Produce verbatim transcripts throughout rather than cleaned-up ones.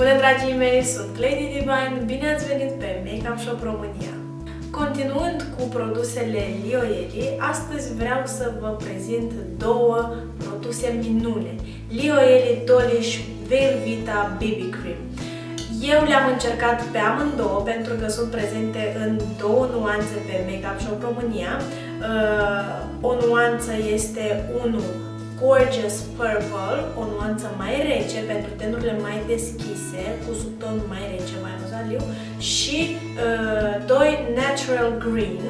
Bună, dragii mei! Sunt Lady Divine, bine ați venit pe Makeup Shop România! Continuând cu produsele Lioele, astăzi vreau să vă prezint două produse minune. Lioele Dollish Veil Vita B B Cream. Eu le-am încercat pe amândouă pentru că sunt prezente în două nuanțe pe Makeup Shop România. O nuanță este unu Gorgeous Purple, o nuanță mai rece pentru tenurile mai deschise, cu subton mai rece, mai rozaliu, și doi Uh, Natural Green,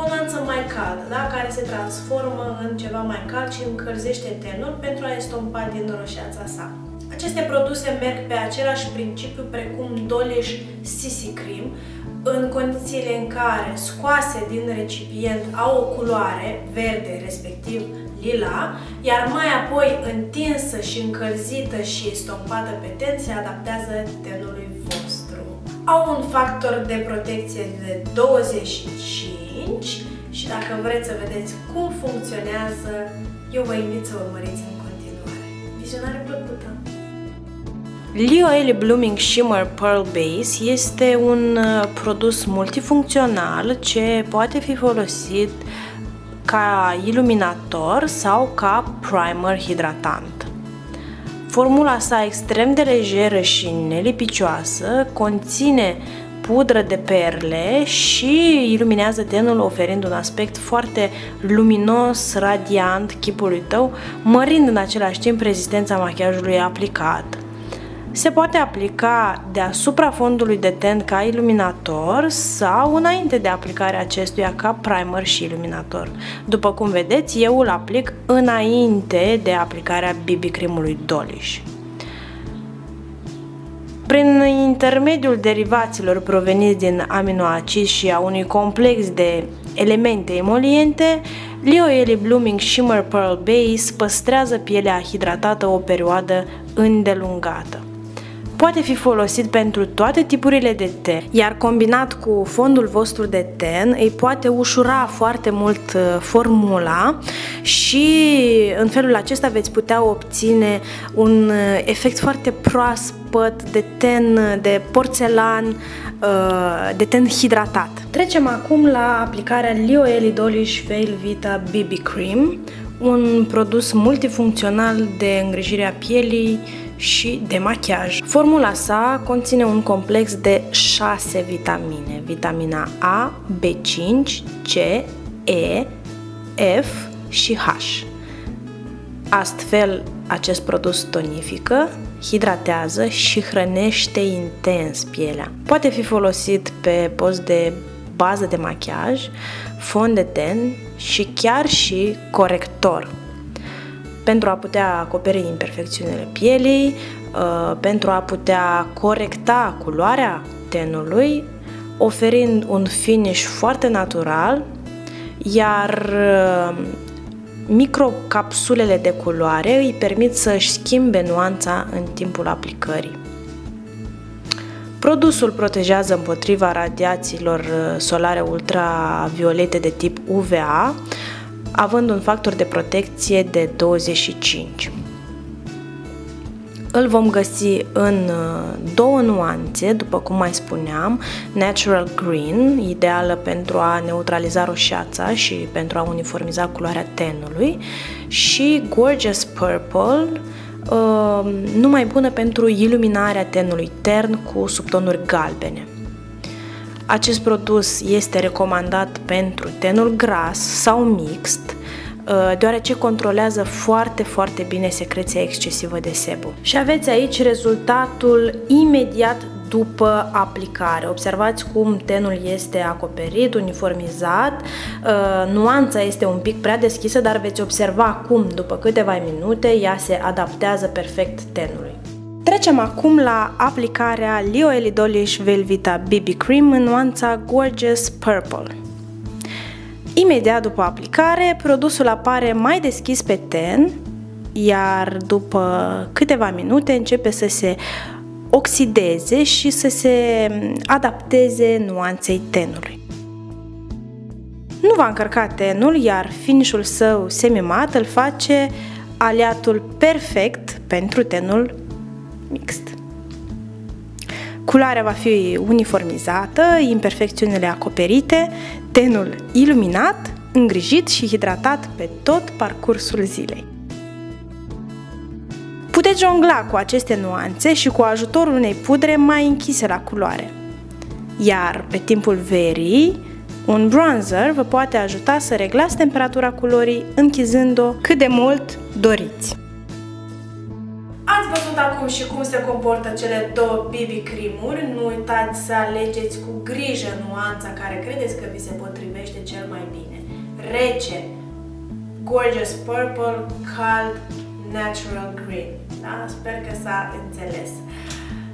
o nuanță mai caldă, da? Care se transformă în ceva mai cald și încălzește tenul pentru a estompa din roșeața sa. Aceste produse merg pe același principiu precum Dollish C C Cream, în condițiile în care scoase din recipient au o culoare verde, respectiv lila, iar mai apoi întinsă și încălzită și estompată pe ten se adaptează tenului vostru. Au un factor de protecție de douăzeci și cinci și dacă vreți să vedeți cum funcționează, eu vă invit să urmăriți în continuare. Vizionare plăcută! Lioele Blooming Shimmer Pearl Base este un produs multifuncțional ce poate fi folosit ca iluminator sau ca primer hidratant. Formula sa extrem de lejeră și nelipicioasă conține pudră de perle și iluminează tenul oferind un aspect foarte luminos, radiant chipului tău, mărind în același timp rezistența machiajului aplicat. Se poate aplica deasupra fondului de ten ca iluminator sau înainte de aplicarea acestuia ca primer și iluminator. După cum vedeți, eu îl aplic înainte de aplicarea B B cream-ului Dollish. Prin intermediul derivaților proveniți din aminoacizi și a unui complex de elemente emoliente, Lioele Blooming Shimmer Pearl Base păstrează pielea hidratată o perioadă îndelungată. Poate fi folosit pentru toate tipurile de ten, iar combinat cu fondul vostru de ten îi poate ușura foarte mult formula și în felul acesta veți putea obține un efect foarte proaspăt de ten, de porțelan, de ten hidratat. Trecem acum la aplicarea Lioele Dollish Veil Vita B B Cream, un produs multifuncțional de îngrijire a pielii și de machiaj. Formula sa conține un complex de șase vitamine: vitamina A, B cinci, C, E, F și H. Astfel, acest produs tonifică, hidratează și hrănește intens pielea. Poate fi folosit pe post de bază de machiaj, fond de ten și chiar și corector, pentru a putea acoperi imperfecțiunile pielii, pentru a putea corecta culoarea tenului, oferind un finish foarte natural, iar microcapsulele de culoare îi permit să-și schimbe nuanța în timpul aplicării. Produsul protejează împotriva radiațiilor solare ultraviolete de tip U V A, având un factor de protecție de douăzeci și cinci. Îl vom găsi în două nuanțe, după cum mai spuneam, Natural Green, ideală pentru a neutraliza roșeața și pentru a uniformiza culoarea tenului, și Gorgeous Purple, numai bună pentru iluminarea tenului tern cu subtonuri galbene. Acest produs este recomandat pentru tenul gras sau mixt, deoarece controlează foarte, foarte bine secreția excesivă de sebum. Și aveți aici rezultatul imediat după aplicare. Observați cum tenul este acoperit, uniformizat, nuanța este un pic prea deschisă, dar veți observa cum, după câteva minute, ea se adaptează perfect tenului. Trecem acum la aplicarea Lioele Dollish Veil Vita B B Cream în nuanța Gorgeous Purple. Imediat după aplicare, produsul apare mai deschis pe ten, iar după câteva minute începe să se oxideze și să se adapteze nuanței tenului. Nu va încărca tenul, iar finish-ul său semimat îl face aliatul perfect pentru tenul mixt. Culoarea va fi uniformizată, imperfecțiunile acoperite, tenul iluminat, îngrijit și hidratat pe tot parcursul zilei. Puteți jongla cu aceste nuanțe și cu ajutorul unei pudre mai închise la culoare. Iar pe timpul verii, un bronzer vă poate ajuta să reglați temperatura culorii, închizând-o cât de mult doriți. Ați văzut acum și cum se comportă cele două B B cream-uri. Nu uitați să alegeți cu grijă nuanța care credeți că vi se potrivește cel mai bine. Rece, Gorgeous Purple, cald, Natural Green. Da? Sper că s-a înțeles.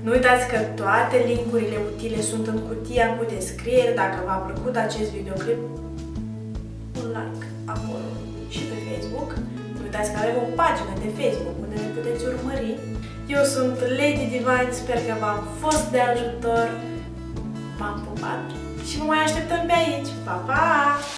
Nu uitați că toate linkurile utile sunt în cutia cu descriere. Dacă v-a plăcut acest videoclip, un like acolo și pe Facebook. Nu uitați că avem o pagină de Facebook unde ne puteți urmări. Eu sunt Lady Divine, sper că v-am fost de ajutor. V-am pupat și vă mai așteptăm pe aici. Pa, pa!